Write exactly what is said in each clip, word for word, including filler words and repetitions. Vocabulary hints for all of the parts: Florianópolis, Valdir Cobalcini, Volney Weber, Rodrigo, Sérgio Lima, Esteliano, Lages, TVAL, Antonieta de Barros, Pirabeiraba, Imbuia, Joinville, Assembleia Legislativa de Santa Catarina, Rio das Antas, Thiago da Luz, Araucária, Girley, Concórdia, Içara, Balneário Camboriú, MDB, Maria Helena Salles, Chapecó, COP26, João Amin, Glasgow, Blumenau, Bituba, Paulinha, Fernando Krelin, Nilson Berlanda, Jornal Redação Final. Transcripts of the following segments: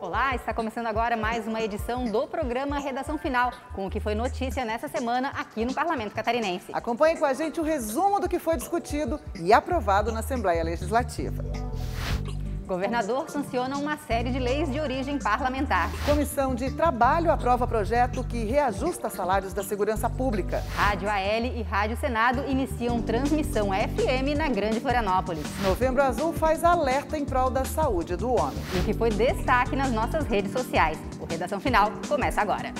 Olá, está começando agora mais uma edição do programa Redação Final, com o que foi notícia nessa semana aqui no Parlamento Catarinense. Acompanhe com a gente o resumo do que foi discutido e aprovado na Assembleia Legislativa. Governador sanciona uma série de leis de origem parlamentar. Comissão de Trabalho aprova projeto que reajusta salários da segurança pública. Rádio A L e Rádio Senado iniciam transmissão F M na Grande Florianópolis. Novembro Azul faz alerta em prol da saúde do homem. E o que foi destaque nas nossas redes sociais. O Redação Final começa agora.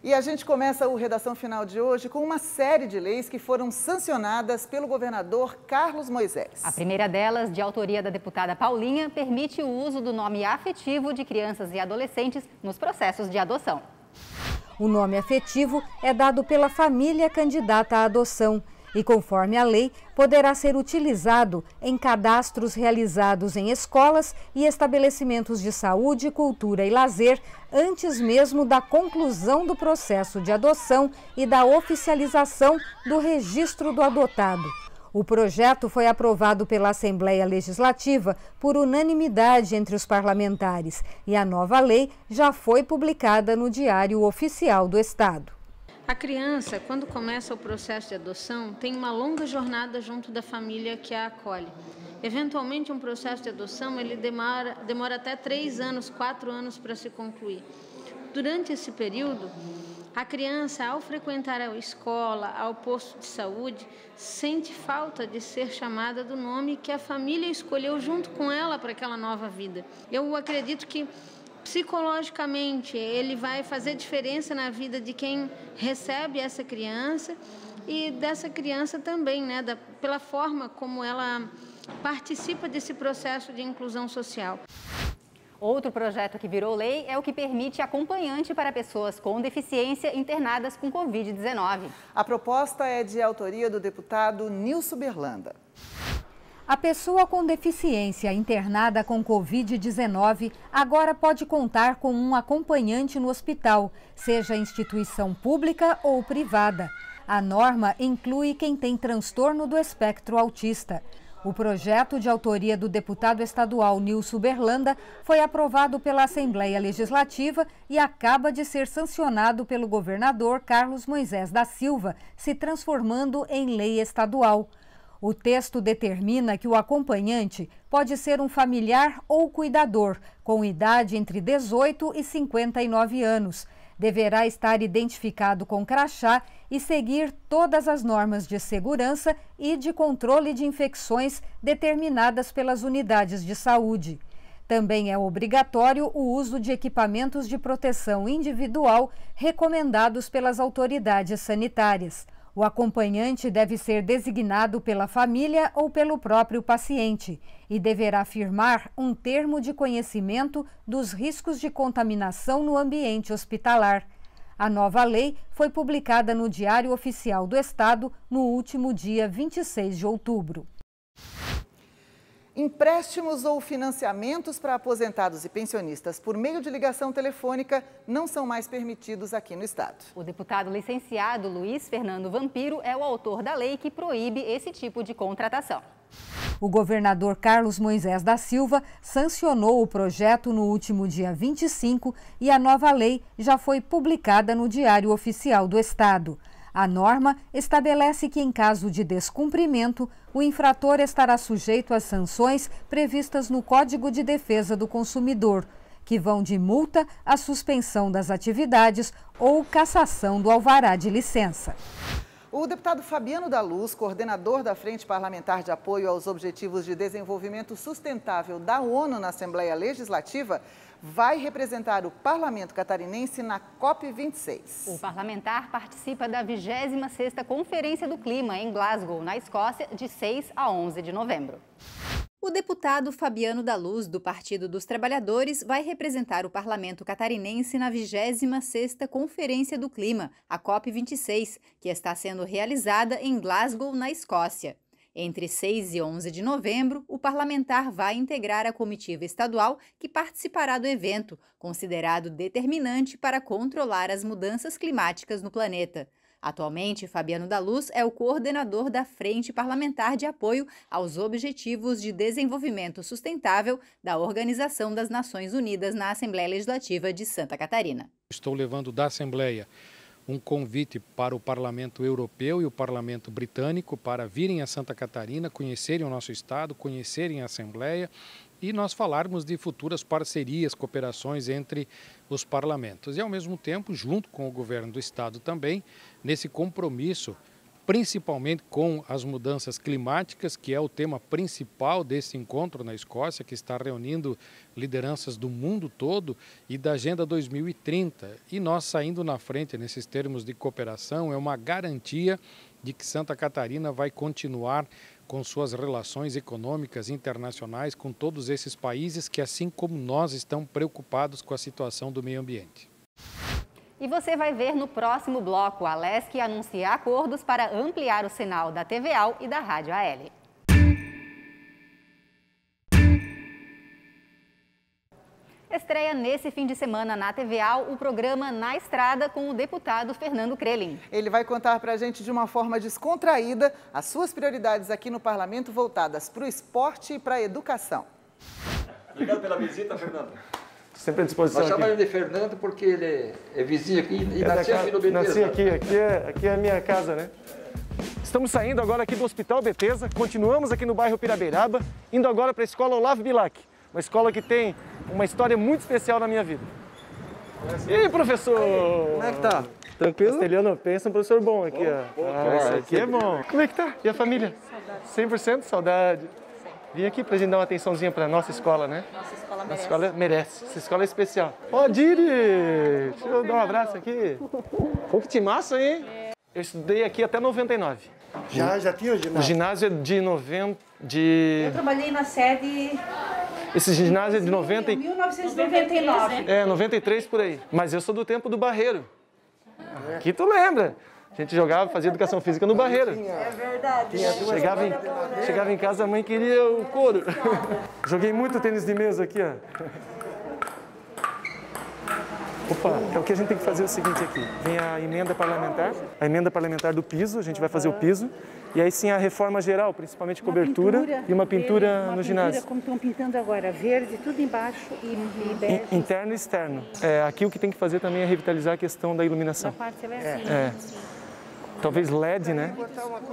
E a gente começa o Redação Final de hoje com uma série de leis que foram sancionadas pelo governador Carlos Moisés. A primeira delas, de autoria da deputada Paulinha, permite o uso do nome afetivo de crianças e adolescentes nos processos de adoção. O nome afetivo é dado pela família candidata à adoção e, conforme a lei, poderá ser utilizado em cadastros realizados em escolas e estabelecimentos de saúde, cultura e lazer, antes mesmo da conclusão do processo de adoção e da oficialização do registro do adotado. O projeto foi aprovado pela Assembleia Legislativa por unanimidade entre os parlamentares e a nova lei já foi publicada no Diário Oficial do Estado. A criança, quando começa o processo de adoção, tem uma longa jornada junto da família que a acolhe. Eventualmente, um processo de adoção ele demora, demora até três anos, quatro anos para se concluir. Durante esse período, a criança, ao frequentar a escola, ao posto de saúde, sente falta de ser chamada do nome que a família escolheu junto com ela para aquela nova vida. Eu acredito que psicologicamente, ele vai fazer diferença na vida de quem recebe essa criança e dessa criança também, né, da, pela forma como ela participa desse processo de inclusão social. Outro projeto que virou lei é o que permite acompanhante para pessoas com deficiência internadas com covid dezenove. A proposta é de autoria do deputado Nilson Berlanda. A pessoa com deficiência internada com covid dezenove agora pode contar com um acompanhante no hospital, seja instituição pública ou privada. A norma inclui quem tem transtorno do espectro autista. O projeto de autoria do deputado estadual Nilson Berlanda foi aprovado pela Assembleia Legislativa e acaba de ser sancionado pelo governador Carlos Moisés da Silva, se transformando em lei estadual. O texto determina que o acompanhante pode ser um familiar ou cuidador, com idade entre dezoito e cinquenta e nove anos. Deverá estar identificado com crachá e seguir todas as normas de segurança e de controle de infecções determinadas pelas unidades de saúde. Também é obrigatório o uso de equipamentos de proteção individual recomendados pelas autoridades sanitárias. O acompanhante deve ser designado pela família ou pelo próprio paciente e deverá firmar um termo de conhecimento dos riscos de contaminação no ambiente hospitalar. A nova lei foi publicada no Diário Oficial do Estado no último dia vinte e seis de outubro. Empréstimos ou financiamentos para aposentados e pensionistas por meio de ligação telefônica não são mais permitidos aqui no Estado. O deputado licenciado Luiz Fernando Vampiro é o autor da lei que proíbe esse tipo de contratação. O governador Carlos Moisés da Silva sancionou o projeto no último dia vinte e cinco e a nova lei já foi publicada no Diário Oficial do Estado. A norma estabelece que, em caso de descumprimento, o infrator estará sujeito às sanções previstas no Código de Defesa do Consumidor, que vão de multa à suspensão das atividades ou cassação do alvará de licença. O deputado Fabiano da Luz, coordenador da Frente Parlamentar de Apoio aos Objetivos de Desenvolvimento Sustentável da ONU na Assembleia Legislativa, vai representar o Parlamento Catarinense na COP vinte e seis. O parlamentar participa da vigésima sexta Conferência do Clima em Glasgow, na Escócia, de seis a onze de novembro. O deputado Fabiano da Luz, do Partido dos Trabalhadores, vai representar o Parlamento Catarinense na vigésima sexta Conferência do Clima, a COP vinte e seis, que está sendo realizada em Glasgow, na Escócia. Entre seis e onze de novembro, o parlamentar vai integrar a comitiva estadual que participará do evento, considerado determinante para controlar as mudanças climáticas no planeta. Atualmente, Fabiano da Luz é o coordenador da Frente Parlamentar de Apoio aos Objetivos de Desenvolvimento Sustentável da Organização das Nações Unidas na Assembleia Legislativa de Santa Catarina. Estou levando da Assembleia um convite para o Parlamento Europeu e o Parlamento Britânico para virem a Santa Catarina, conhecerem o nosso estado, conhecerem a Assembleia e nós falarmos de futuras parcerias, cooperações entre os parlamentos. E, ao mesmo tempo, junto com o governo do estado também, nesse compromisso, principalmente com as mudanças climáticas, que é o tema principal desse encontro na Escócia, que está reunindo lideranças do mundo todo e da Agenda dois mil e trinta. E nós saindo na frente nesses termos de cooperação é uma garantia de que Santa Catarina vai continuar com suas relações econômicas internacionais com todos esses países que, assim como nós, estão preocupados com a situação do meio ambiente. E você vai ver no próximo bloco a L E S C anuncia acordos para ampliar o sinal da T V A L e da Rádio A L. Estreia nesse fim de semana na T V A L o programa Na Estrada com o deputado Fernando Krelin. Ele vai contar para a gente de uma forma descontraída as suas prioridades aqui no Parlamento voltadas para o esporte e para a educação. Obrigado pela visita, Fernando. Sempre à disposição. Nós chamamos ele de Fernando porque ele é vizinho aqui e é nasceu aqui no Bethesda. Nasci aqui, aqui é, aqui é a minha casa, né? Estamos saindo agora aqui do Hospital Bethesda, continuamos aqui no bairro Pirabeiraba, indo agora para a escola Olavo Bilac, uma escola que tem uma história muito especial na minha vida. E aí, professor? Como é que tá? Tranquilo? Esteliano, pensa um professor bom aqui, ó. Ah, esse aqui é bom. Como é que tá? E a família? Saudade. cem por cento saudade. Vim aqui pra gente dar uma atençãozinha pra nossa escola, né? Nossa escola merece. Nossa escola merece. Essa escola é especial. Ó, oh, Diri! Deixa eu dar um abraço aqui. Pô, que timaço, hein? É. Eu estudei aqui até noventa e nove. Já, já tinha o ginásio? O ginásio é de noventa... De... Eu trabalhei na sede... Esse ginásio é de noventa... mil novecentos e noventa e nove. É, noventa e três por aí. Mas eu sou do tempo do Barreiro. É. Aqui tu lembra. A gente jogava, fazia educação física no Barreiro. É verdade. Chegava em, chegava em casa, a mãe queria o couro. Joguei muito tênis de mesa aqui, ó. Opa, então o que a gente tem que fazer é o seguinte aqui. Vem a emenda parlamentar, a emenda parlamentar do piso, a gente vai fazer o piso. E aí sim a reforma geral, principalmente cobertura uma pintura, e uma pintura verde, uma no pintura, ginásio. Como estão pintando agora, verde, tudo embaixo e, e bege. Interno e externo. É, aqui o que tem que fazer também é revitalizar a questão da iluminação. Da parte elétrica. É. É. Talvez L E D, né?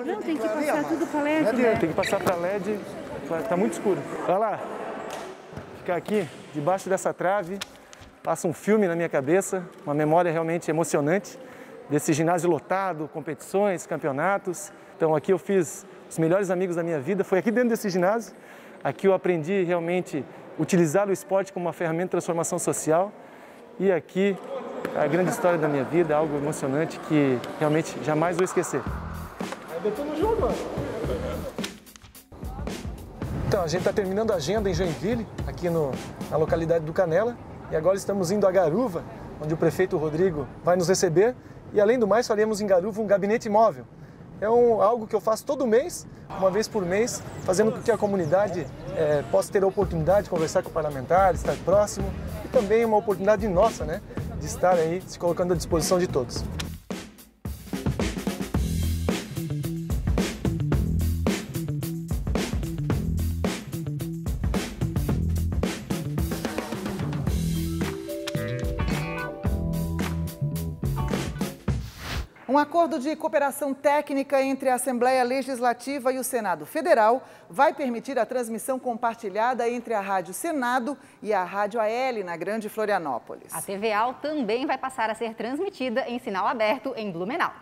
Não, tem que passar tudo para L E D, né? Tem que passar para L E D, tá muito escuro. Olha lá, ficar aqui, debaixo dessa trave, passa um filme na minha cabeça, uma memória realmente emocionante, desse ginásio lotado, competições, campeonatos. Então aqui eu fiz os melhores amigos da minha vida, foi aqui dentro desse ginásio, aqui eu aprendi realmente a utilizar o esporte como uma ferramenta de transformação social e aqui... a grande história da minha vida, algo emocionante que realmente jamais vou esquecer. Aí botou no jogo, mano. Então, a gente está terminando a agenda em Joinville, aqui no, na localidade do Canela. E agora estamos indo a Garuva, onde o prefeito Rodrigo vai nos receber. E, além do mais, faremos em Garuva um gabinete móvel. É um, algo que eu faço todo mês, uma vez por mês, fazendo com que a comunidade é, possa ter a oportunidade de conversar com o parlamentar, estar próximo. E também uma oportunidade nossa, né? De estar aí se colocando à disposição de todos. Um acordo de cooperação técnica entre a Assembleia Legislativa e o Senado Federal vai permitir a transmissão compartilhada entre a Rádio Senado e a Rádio A L na Grande Florianópolis. A T V A L também vai passar a ser transmitida em sinal aberto em Blumenau.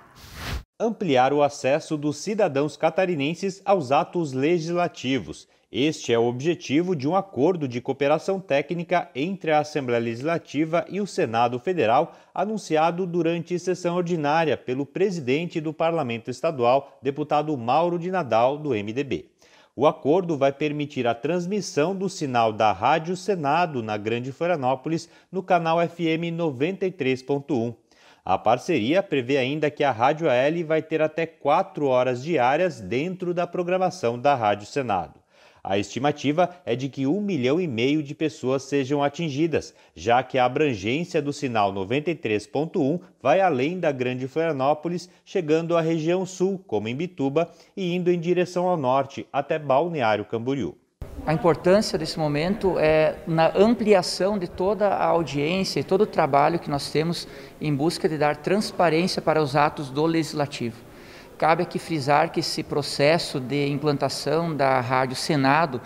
Ampliar o acesso dos cidadãos catarinenses aos atos legislativos. Este é o objetivo de um acordo de cooperação técnica entre a Assembleia Legislativa e o Senado Federal, anunciado durante sessão ordinária pelo presidente do Parlamento Estadual, deputado Mauro de Nadal, do M D B. O acordo vai permitir a transmissão do sinal da Rádio Senado na Grande Florianópolis no canal F M noventa e três ponto um. A parceria prevê ainda que a Rádio A L vai ter até quatro horas diárias dentro da programação da Rádio Senado. A estimativa é de que um milhão e meio de pessoas sejam atingidas, já que a abrangência do sinal noventa e três ponto um vai além da Grande Florianópolis, chegando à região sul, como em Bituba, e indo em direção ao norte, até Balneário Camboriú. A importância desse momento é na ampliação de toda a audiência e todo o trabalho que nós temos em busca de dar transparência para os atos do Legislativo. Cabe aqui frisar que esse processo de implantação da Rádio Senado,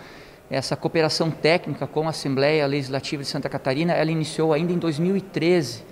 essa cooperação técnica com a Assembleia Legislativa de Santa Catarina, ela iniciou ainda em dois mil e treze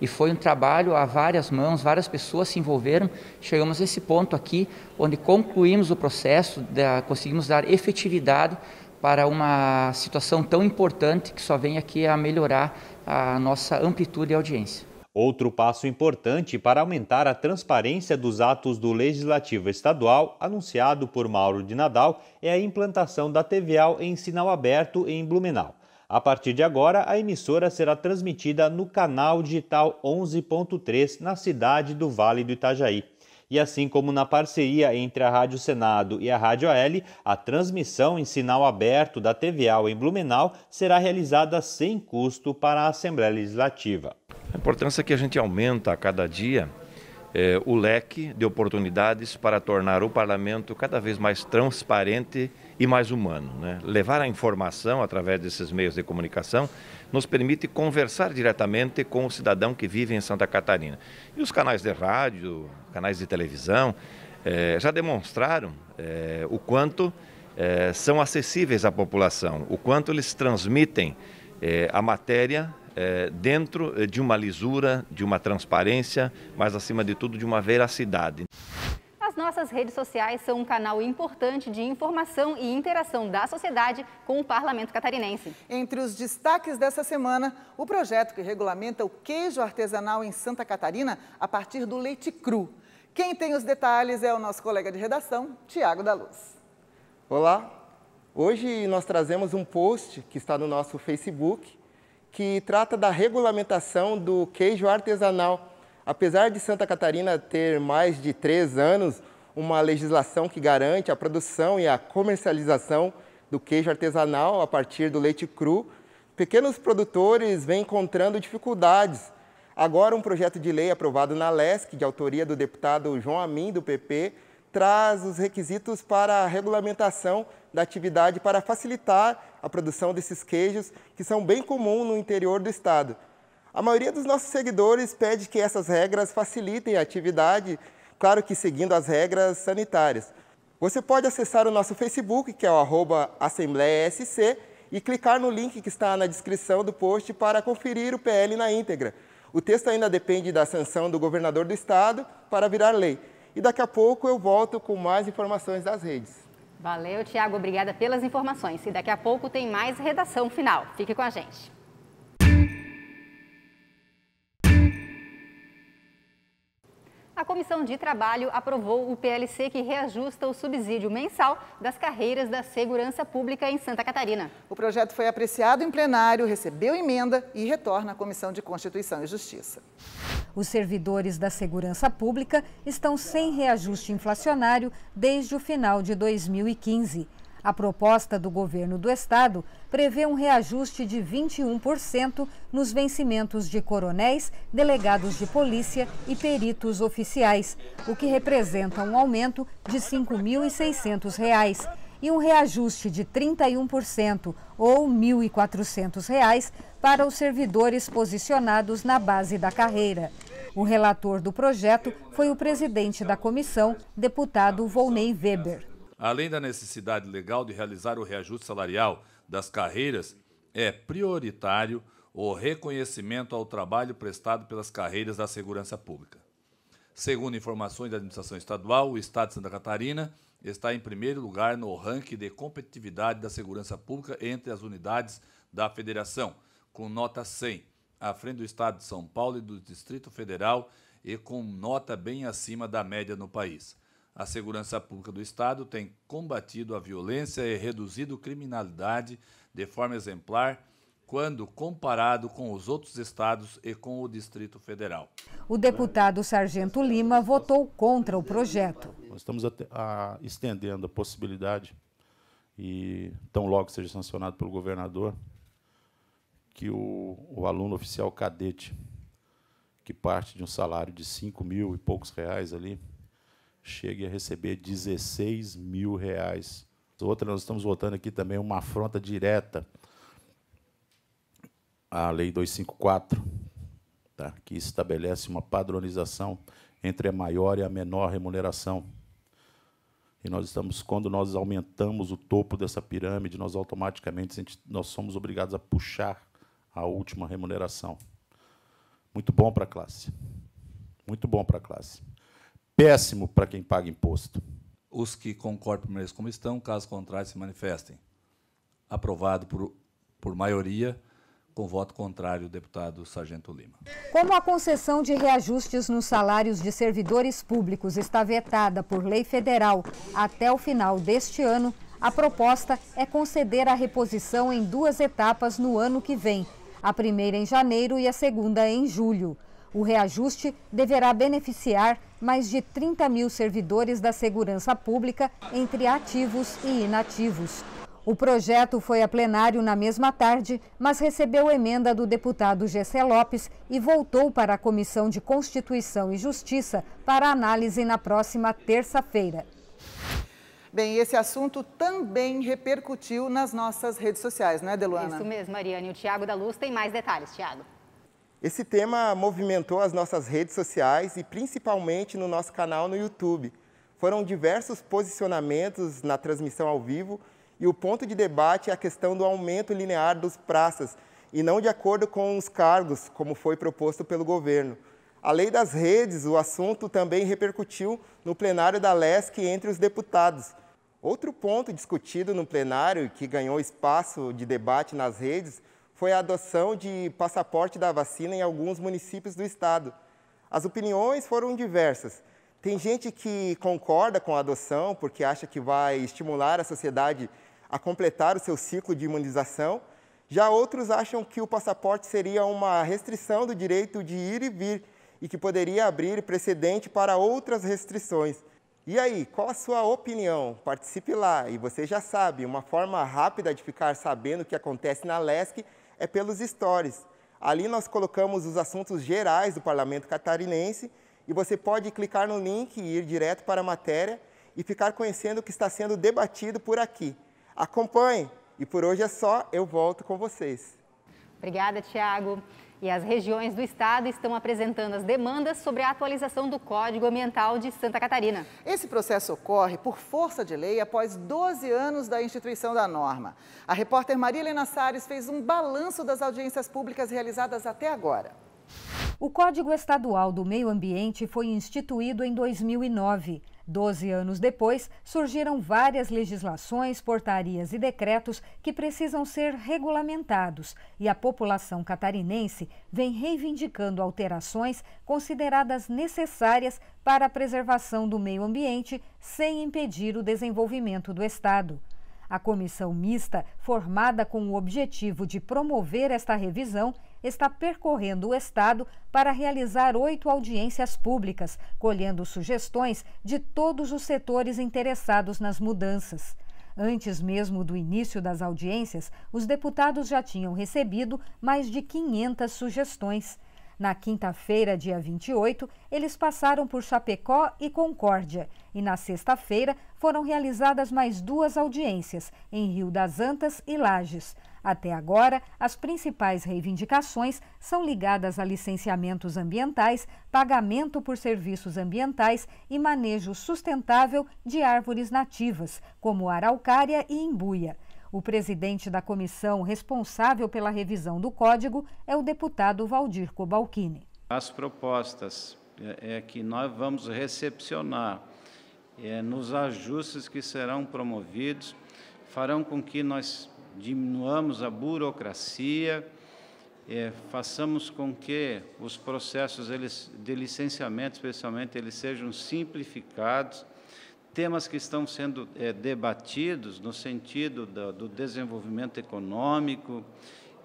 e foi um trabalho a várias mãos, várias pessoas se envolveram. Chegamos a esse ponto aqui, onde concluímos o processo, da, conseguimos dar efetividade para uma situação tão importante que só vem aqui a melhorar a nossa amplitude e audiência. Outro passo importante para aumentar a transparência dos atos do Legislativo Estadual, anunciado por Mauro de Nadal, é a implantação da T V A L em sinal aberto em Blumenau. A partir de agora, a emissora será transmitida no canal digital onze ponto três, na cidade do Vale do Itajaí. E assim como na parceria entre a Rádio Senado e a Rádio A L, a transmissão em sinal aberto da T V A L em Blumenau será realizada sem custo para a Assembleia Legislativa. A importância é que a gente aumenta a cada dia é, o leque de oportunidades para tornar o parlamento cada vez mais transparente e mais humano, né? Levar a informação através desses meios de comunicação nos permite conversar diretamente com o cidadão que vive em Santa Catarina. E os canais de rádio, canais de televisão, é, já demonstraram é, o quanto é, são acessíveis à população, o quanto eles transmitem é, a matéria É, dentro de uma lisura, de uma transparência, mas acima de tudo de uma veracidade. As nossas redes sociais são um canal importante de informação e interação da sociedade com o parlamento catarinense. Entre os destaques dessa semana, o projeto que regulamenta o queijo artesanal em Santa Catarina a partir do leite cru. Quem tem os detalhes é o nosso colega de redação, Thiago da Luz. Olá, hoje nós trazemos um post que está no nosso Facebook, que trata da regulamentação do queijo artesanal. Apesar de Santa Catarina ter mais de três anos, uma legislação que garante a produção e a comercialização do queijo artesanal a partir do leite cru, pequenos produtores vêm encontrando dificuldades. Agora, um projeto de lei aprovado na L E S C, de autoria do deputado João Amin, do P P, traz os requisitos para a regulamentação da atividade para facilitar a produção desses queijos, que são bem comuns no interior do estado. A maioria dos nossos seguidores pede que essas regras facilitem a atividade, claro que seguindo as regras sanitárias. Você pode acessar o nosso Facebook, que é o arroba Assembleia S C, e clicar no link que está na descrição do post para conferir o P L na íntegra. O texto ainda depende da sanção do governador do estado para virar lei. E daqui a pouco eu volto com mais informações das redes. Valeu, Thiago. Obrigada pelas informações. E daqui a pouco tem mais redação final. Fique com a gente. A Comissão de Trabalho aprovou o P L C que reajusta o subsídio mensal das carreiras da segurança pública em Santa Catarina. O projeto foi apreciado em plenário, recebeu emenda e retorna à Comissão de Constituição e Justiça. Os servidores da segurança pública estão sem reajuste inflacionário desde o final de dois mil e quinze. A proposta do governo do estado prevê um reajuste de vinte e um por cento nos vencimentos de coronéis, delegados de polícia e peritos oficiais, o que representa um aumento de cinco mil e seiscentos reais e um reajuste de trinta e um por cento ou mil e quatrocentos reais para os servidores posicionados na base da carreira. O relator do projeto foi o presidente da comissão, deputado Volney Weber. Além da necessidade legal de realizar o reajuste salarial das carreiras, é prioritário o reconhecimento ao trabalho prestado pelas carreiras da segurança pública. Segundo informações da administração estadual, o estado de Santa Catarina está em primeiro lugar no ranking de competitividade da segurança pública entre as unidades da federação, com nota cem, à frente do estado de São Paulo e do Distrito Federal e com nota bem acima da média no país. A segurança pública do estado tem combatido a violência e reduzido criminalidade de forma exemplar quando comparado com os outros estados e com o Distrito Federal. O deputado Sérgio Lima votou contra o projeto. Nós estamos estendendo a possibilidade e tão logo seja sancionado pelo governador, que o, o aluno oficial cadete, que parte de um salário de cinco mil e poucos reais ali, chegue a receber dezesseis mil reais. Outra, nós estamos votando aqui também uma afronta direta à Lei duzentos e cinquenta e quatro, tá, que estabelece uma padronização entre a maior e a menor remuneração. E nós estamos, quando nós aumentamos o topo dessa pirâmide, nós automaticamente gente, nós somos obrigados a puxar a última remuneração. Muito bom para a classe. Muito bom para a classe. Péssimo para quem paga imposto. Os que concordam permaneçam como estão, caso contrário, se manifestem. Aprovado por, por maioria, com voto contrário, o deputado Sargento Lima. Como a concessão de reajustes nos salários de servidores públicos está vetada por lei federal até o final deste ano, a proposta é conceder a reposição em duas etapas no ano que vem, a primeira em janeiro e a segunda em julho. O reajuste deverá beneficiar mais de trinta mil servidores da segurança pública, entre ativos e inativos. O projeto foi a plenário na mesma tarde, mas recebeu emenda do deputado Gessé Lopes e voltou para a Comissão de Constituição e Justiça para análise na próxima terça-feira. Bem, esse assunto também repercutiu nas nossas redes sociais, não é, Deluana? Isso mesmo, Mariane. O Thiago da Luz tem mais detalhes, Thiago. Esse tema movimentou as nossas redes sociais e principalmente no nosso canal no YouTube. Foram diversos posicionamentos na transmissão ao vivo e o ponto de debate é a questão do aumento linear dos praças e não de acordo com os cargos, como foi proposto pelo governo. Além das redes, o assunto também repercutiu no plenário da L E S C entre os deputados. Outro ponto discutido no plenário e que ganhou espaço de debate nas redes foi a adoção de passaporte da vacina em alguns municípios do estado. As opiniões foram diversas. Tem gente que concorda com a adoção porque acha que vai estimular a sociedade a completar o seu ciclo de imunização. Já outros acham que o passaporte seria uma restrição do direito de ir e vir e que poderia abrir precedente para outras restrições. E aí, qual a sua opinião? Participe lá. E você já sabe, uma forma rápida de ficar sabendo o que acontece na L E S C é pelos stories. Ali nós colocamos os assuntos gerais do Parlamento Catarinense e você pode clicar no link e ir direto para a matéria e ficar conhecendo o que está sendo debatido por aqui. Acompanhe! E por hoje é só, eu volto com vocês. Obrigada, Thiago. E as regiões do estado estão apresentando as demandas sobre a atualização do Código Ambiental de Santa Catarina. Esse processo ocorre por força de lei após doze anos da instituição da norma. A repórter Maria Helena Salles fez um balanço das audiências públicas realizadas até agora. O Código Estadual do Meio Ambiente foi instituído em dois mil e nove. Doze anos depois, surgiram várias legislações, portarias e decretos que precisam ser regulamentados, e a população catarinense vem reivindicando alterações consideradas necessárias para a preservação do meio ambiente, sem impedir o desenvolvimento do estado. A comissão mista, formada com o objetivo de promover esta revisão, está percorrendo o estado para realizar oito audiências públicas, colhendo sugestões de todos os setores interessados nas mudanças. Antes mesmo do início das audiências, os deputados já tinham recebido mais de quinhentas sugestões. Na quinta-feira, dia vinte e oito, eles passaram por Chapecó e Concórdia. E na sexta-feira foram realizadas mais duas audiências, em Rio das Antas e Lages. Até agora, as principais reivindicações são ligadas a licenciamentos ambientais, pagamento por serviços ambientais e manejo sustentável de árvores nativas, como araucária e imbuia. O presidente da comissão responsável pela revisão do código é o deputado Valdir Cobalcini. As propostas é que nós vamos recepcionar é, nos ajustes que serão promovidos farão com que nós diminuamos a burocracia, é, façamos com que os processos eles, de licenciamento, especialmente, eles sejam simplificados. Temas que estão sendo é, debatidos no sentido do, do desenvolvimento econômico,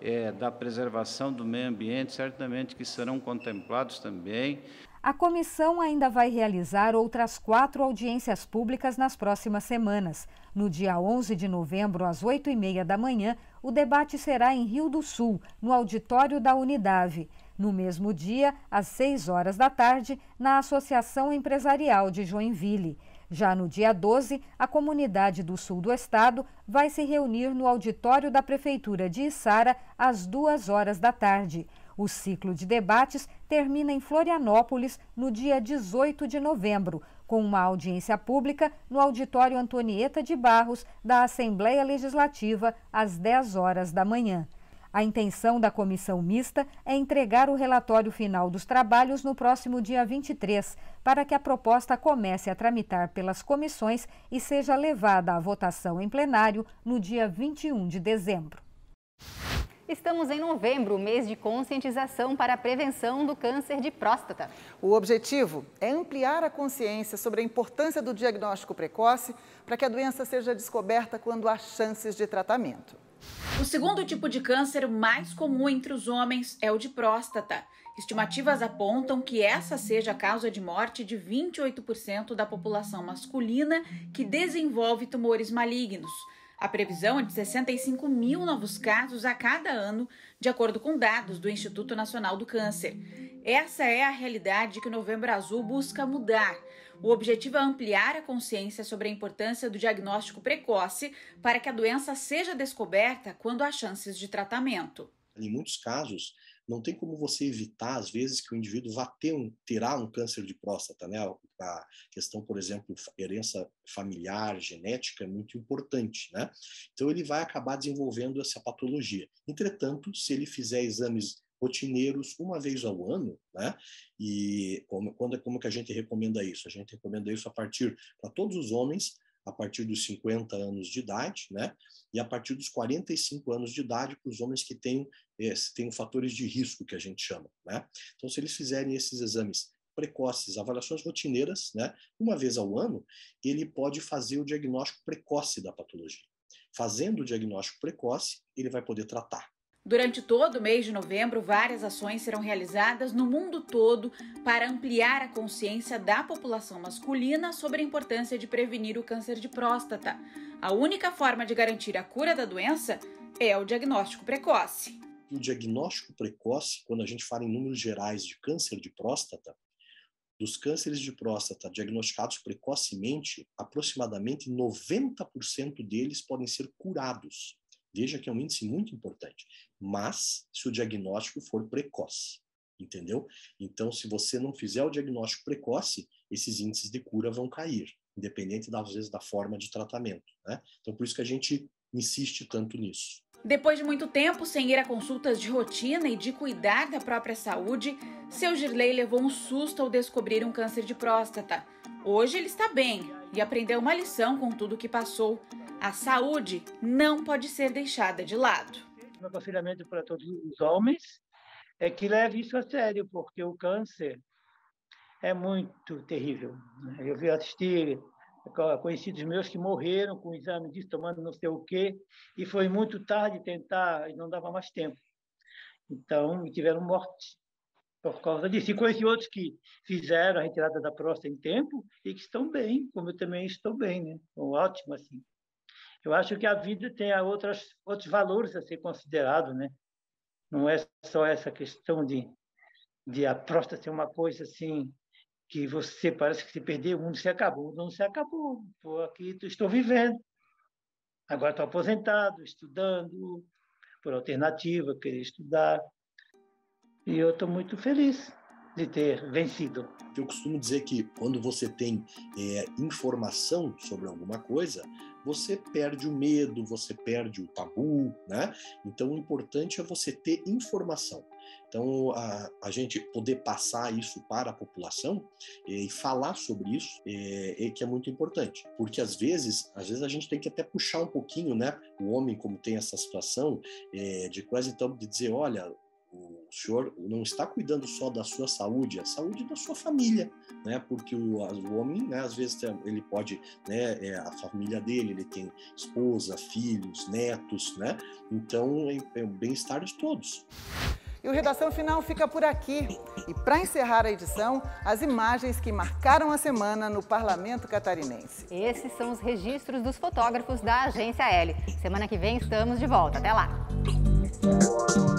é, da preservação do meio ambiente, certamente que serão contemplados também. A comissão ainda vai realizar outras quatro audiências públicas nas próximas semanas. No dia onze de novembro, às oito e meia da manhã, o debate será em Rio do Sul, no auditório da Unidade. No mesmo dia, às seis horas da tarde, na Associação Empresarial de Joinville. Já no dia doze, a comunidade do sul do estado vai se reunir no auditório da Prefeitura de Içara, às duas horas da tarde. O ciclo de debates termina em Florianópolis no dia dezoito de novembro, com uma audiência pública no auditório Antonieta de Barros da Assembleia Legislativa às dez horas da manhã. A intenção da comissão mista é entregar o relatório final dos trabalhos no próximo dia vinte e três, para que a proposta comece a tramitar pelas comissões e seja levada à votação em plenário no dia vinte e um de dezembro. Estamos em novembro, mês de conscientização para a prevenção do câncer de próstata. O objetivo é ampliar a consciência sobre a importância do diagnóstico precoce para que a doença seja descoberta quando há chances de tratamento. O segundo tipo de câncer mais comum entre os homens é o de próstata. Estimativas apontam que essa seja a causa de morte de vinte e oito por cento da população masculina que desenvolve tumores malignos. A previsão é de sessenta e cinco mil novos casos a cada ano, de acordo com dados do Instituto Nacional do Câncer. Essa é a realidade que o Novembro Azul busca mudar. O objetivo é ampliar a consciência sobre a importância do diagnóstico precoce para que a doença seja descoberta quando há chances de tratamento. Em muitos casos, não tem como você evitar, às vezes, que o indivíduo vá ter um, terá um câncer de próstata, né? A questão, por exemplo, herança familiar, genética, é muito importante, né? Então, ele vai acabar desenvolvendo essa patologia. Entretanto, se ele fizer exames rotineiros uma vez ao ano, né? E como, quando, como que a gente recomenda isso? A gente recomenda isso a partir, para todos os homens, a partir dos cinquenta anos de idade, né? E a partir dos quarenta e cinco anos de idade para os homens que têm, é, têm fatores de risco, que a gente chama, né? Então, se eles fizerem esses exames precoces, avaliações rotineiras, né? Uma vez ao ano, ele pode fazer o diagnóstico precoce da patologia. Fazendo o diagnóstico precoce, ele vai poder tratar. Durante todo o mês de novembro, várias ações serão realizadas no mundo todo para ampliar a consciência da população masculina sobre a importância de prevenir o câncer de próstata. A única forma de garantir a cura da doença é o diagnóstico precoce. O diagnóstico precoce, quando a gente fala em números gerais de câncer de próstata, dos cânceres de próstata diagnosticados precocemente, aproximadamente noventa por cento deles podem ser curados. Veja que é um índice muito importante, mas se o diagnóstico for precoce, entendeu? Então, se você não fizer o diagnóstico precoce, esses índices de cura vão cair, independente, às vezes, da forma de tratamento, né? Então, por isso que a gente insiste tanto nisso. Depois de muito tempo sem ir a consultas de rotina e de cuidar da própria saúde, seu Girley levou um susto ao descobrir um câncer de próstata. Hoje ele está bem e aprendeu uma lição com tudo o que passou. A saúde não pode ser deixada de lado. O meu aconselhamento para todos os homens é que leve isso a sério, porque o câncer é muito terrível. Eu vi assistir conhecidos meus que morreram com exame disso, tomando não sei o quê, e foi muito tarde tentar, e não dava mais tempo. Então, tiveram morte por causa disso. E conheci outros que fizeram a retirada da próstata em tempo e que estão bem, como eu também estou bem, né? Então, ótimo, assim. Eu acho que a vida tem outras, outros valores a ser considerados, né? Não é só essa questão de, de a próstata ser uma coisa assim, que você parece que se perdeu, o mundo se acabou. Não se acabou, tô aqui, tô, estou vivendo. Agora estou aposentado, estudando, por alternativa, queria estudar. E eu estou muito feliz de ter vencido. Eu costumo dizer que quando você tem é, informação sobre alguma coisa, você perde o medo, você perde o tabu, né? Então, o importante é você ter informação. Então, a, a gente poder passar isso para a população e falar sobre isso é, é que é muito importante. Porque, às vezes, às vezes a gente tem que até puxar um pouquinho, né? O homem, como tem essa situação, é, de quase então de dizer, olha, o senhor não está cuidando só da sua saúde, a saúde da sua família, né? Porque o, o homem, né, às vezes, ele pode, né, é a família dele, ele tem esposa, filhos, netos, né? Então, é, é o bem-estar de todos. E o Redação Final fica por aqui. E para encerrar a edição, as imagens que marcaram a semana no Parlamento Catarinense. Esses são os registros dos fotógrafos da Agência L. Semana que vem estamos de volta. Até lá!